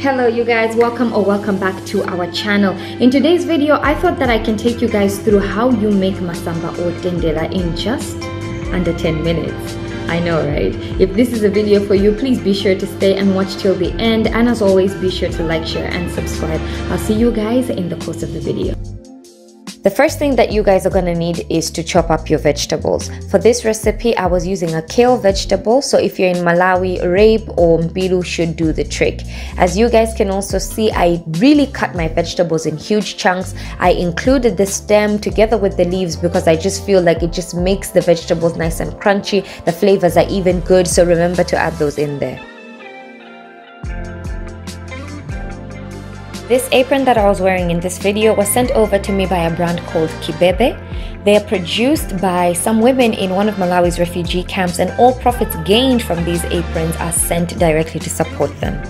Hello you guys, welcome or welcome back to our channel. In today's video I thought that I can take you guys through how you make masamba otendera in just under 10 minutes. I know, right? If this is a video for you, please be sure to stay and watch till the end, and as always be sure to like, share and subscribe. I'll see you guys in the course of the video. The first thing that you guys are going to need is to chop up your vegetables. For this recipe, I was using a kale vegetable, so if you're in Malawi, Rape or Mpiru should do the trick. As you guys can also see, I really cut my vegetables in huge chunks. I included the stem together with the leaves because I just feel like it just makes the vegetables nice and crunchy. The flavors are even good, so remember to add those in there. This apron that I was wearing in this video was sent over to me by a brand called Kibebe. They are produced by some women in one of Malawi's refugee camps, and all profits gained from these aprons are sent directly to support them.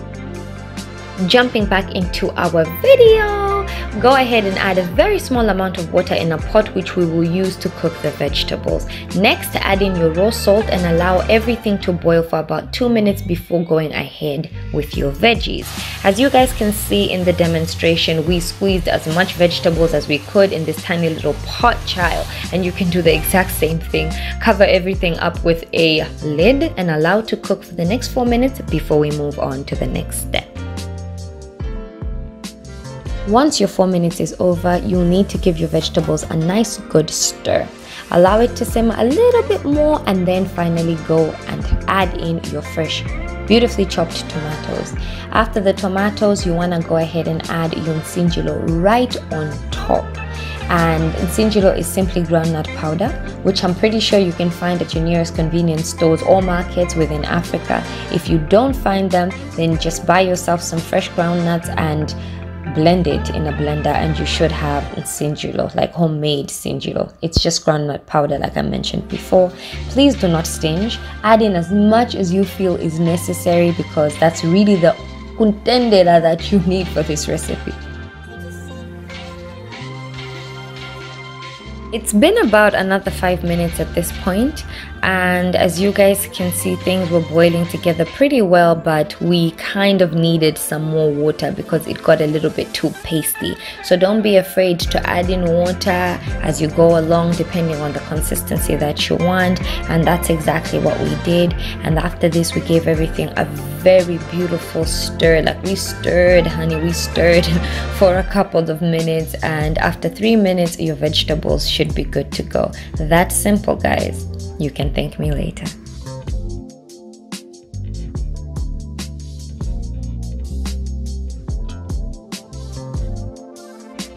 Jumping back into our video, go ahead and add a very small amount of water in a pot, which we will use to cook the vegetables. Next, add in your raw salt and allow everything to boil for about 2 minutes before going ahead with your veggies. As you guys can see in the demonstration, we squeezed as much vegetables as we could in this tiny little pot, child, and you can do the exact same thing. Cover everything up with a lid and allow to cook for the next 4 minutes before we move on to the next step. Once your 4 minutes is over, you'll need to give your vegetables a nice good stir. Allow it to simmer a little bit more, and then finally go and add in your fresh, beautifully chopped tomatoes. After the tomatoes, you want to go ahead and add your nsinjiro right on top. And nsinjiro is simply groundnut powder, which I'm pretty sure you can find at your nearest convenience stores or markets within Africa. If you don't find them, then just buy yourself some fresh groundnuts and blend it in a blender, and you should have nsinjiro, like homemade nsinjiro. It's just groundnut powder, like I mentioned before. Please do not stinge. Add in as much as you feel is necessary, because that's really the otendera that you need for this recipe. It's been about another 5 minutes at this point, and as you guys can see, things were boiling together pretty well, but we kind of needed some more water because it got a little bit too pasty. So don't be afraid to add in water as you go along, depending on the consistency that you want, and that's exactly what we did. And after this, we gave everything a very beautiful stir. Like, we stirred, honey, we stirred for a couple of minutes, and after 3 minutes your vegetables should be good to go. That's simple, guys. You can thank me later.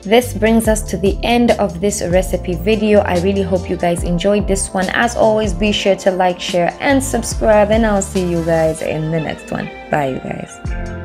This brings us to the end of this recipe video. I really hope you guys enjoyed this one. As always, be sure to like, share and subscribe, and I'll see you guys in the next one. Bye you guys.